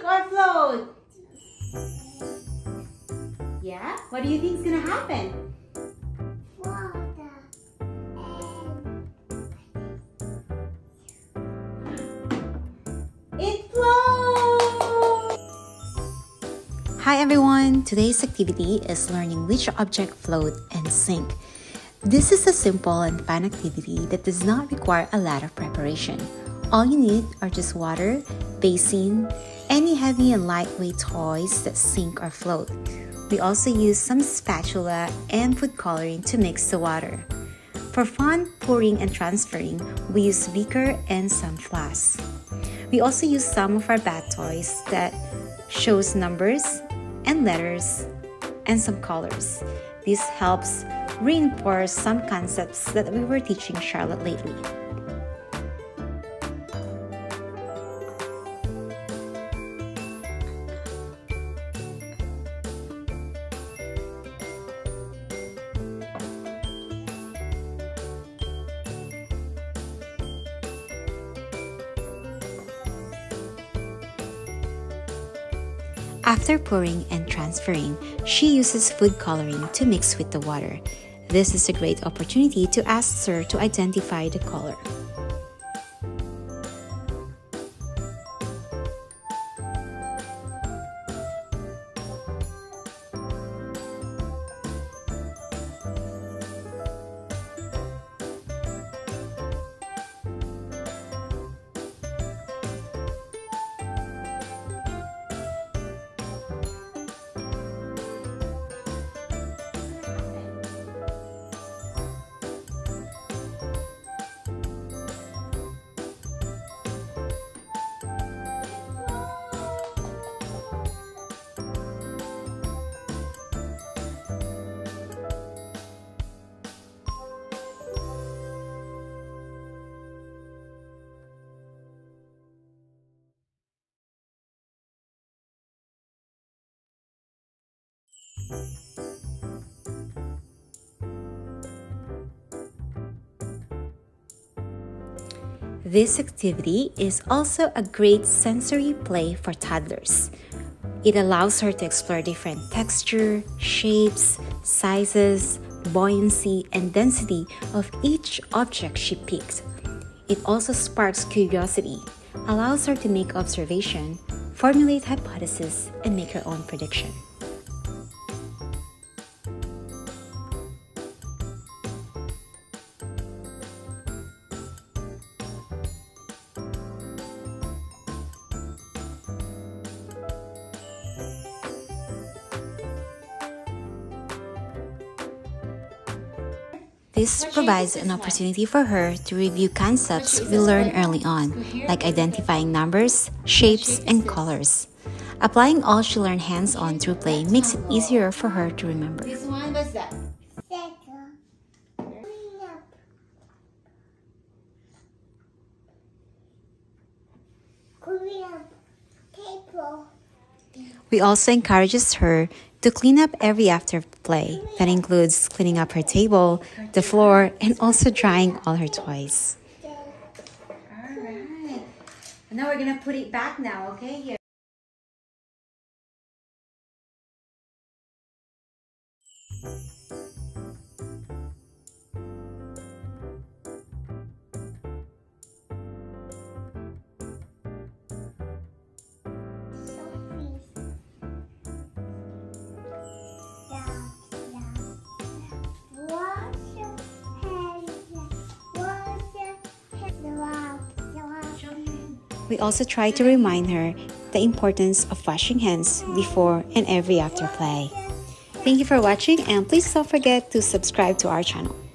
sink or float? Yeah? What do you think is going to happen? It floats! Hi everyone! Today's activity is learning which object float and sink. This is a simple and fun activity that does not require a lot of preparation. All you need are just water, basin, any heavy and lightweight toys that sink or float. We also use some spatula and food coloring to mix the water. For fun pouring and transferring, we use beaker and some flasks. We also use some of our bath toys that shows numbers and letters and some colors. This helps reinforce some concepts that we were teaching Charlotte lately. After pouring and transferring, she uses food coloring to mix with the water. This is a great opportunity to ask her to identify the color. This activity is also a great sensory play for toddlers. It allows her to explore different texture, shapes, sizes, buoyancy, and density of each object she picks. It also sparks curiosity, allows her to make observation, formulate hypotheses, and make her own prediction. This provides an opportunity for her to review concepts we learn early on, like identifying numbers, shapes, and colors. Applying all she learned hands-on through play makes it easier for her to remember. This one was that. We also encourages her to clean up every after play. That includes cleaning up her table, the floor, and also drying all her toys. All right. Now we're gonna put it back now, okay? Here. We also try to remind her the importance of washing hands before and every after play. Thank you for watching, and please don't forget to subscribe to our channel.